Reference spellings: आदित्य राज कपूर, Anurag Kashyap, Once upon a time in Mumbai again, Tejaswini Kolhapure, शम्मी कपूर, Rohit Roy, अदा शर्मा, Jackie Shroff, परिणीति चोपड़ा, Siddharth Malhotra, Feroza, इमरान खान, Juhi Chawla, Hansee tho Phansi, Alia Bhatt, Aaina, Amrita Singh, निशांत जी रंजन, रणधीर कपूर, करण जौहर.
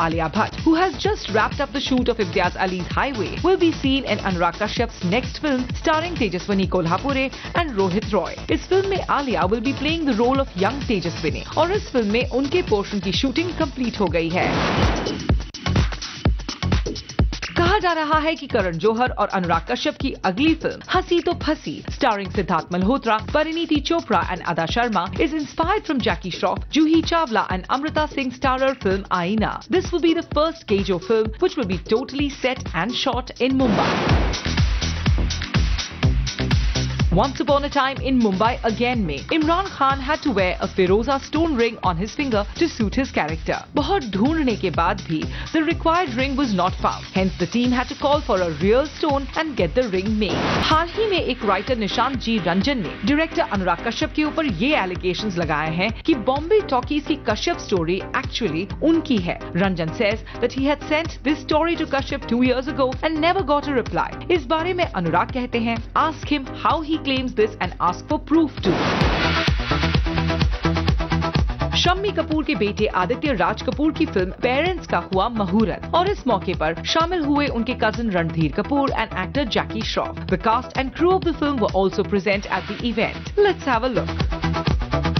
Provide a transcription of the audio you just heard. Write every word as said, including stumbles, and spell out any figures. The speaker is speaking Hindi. Alia Bhatt, who has just wrapped up the shoot of Imtiaz Ali's Highway, will be seen in Anurag Kashyap's next film starring Tejaswini Kolhapure and Rohit Roy. इस फिल्म में Alia will be playing the role of young Tejaswini और इस फिल्म में उनके पोर्शन की शूटिंग कंप्लीट हो गई है। कहा जा रहा है कि करण जौहर और अनुराग कश्यप की अगली film Hasee Toh Phasee starring Sidharth Malhotra, परिणीति चोपड़ा and अदा शर्मा is inspired from Jackie Shroff, Juhi Chawla and Amrita Singh starrer film Aaina. This will be the first KJo film which will be totally set and shot in Mumbai. Once upon a time in Mumbai again में इमरान खान had to wear a Feroza stone ring on his finger to suit his character. बहुत ढूंढने के बाद भी the required ring was not found. Hence the team had to call for a real stone and get the ring made. हाल ही में एक राइटर निशांत जी रंजन ने डायरेक्टर अनुराग कश्यप के ऊपर ये allegations लगाए हैं कि बॉम्बे टॉकीज की कश्यप स्टोरी एक्चुअली उनकी है. Ranjan says that he had sent this story to Kashyap two years ago and never got a reply. इस बारे में अनुराग कहते हैं, ask him how he claims this and ask for proof too. शम्मी कपूर के बेटे आदित्य राज कपूर की फिल्म पेरेंट्स का हुआ मुहूर्त और इस मौके पर शामिल हुए उनके cousin रणधीर कपूर and actor Jackie Shroff. The cast and crew of the film were also present at the event. Let's have a look.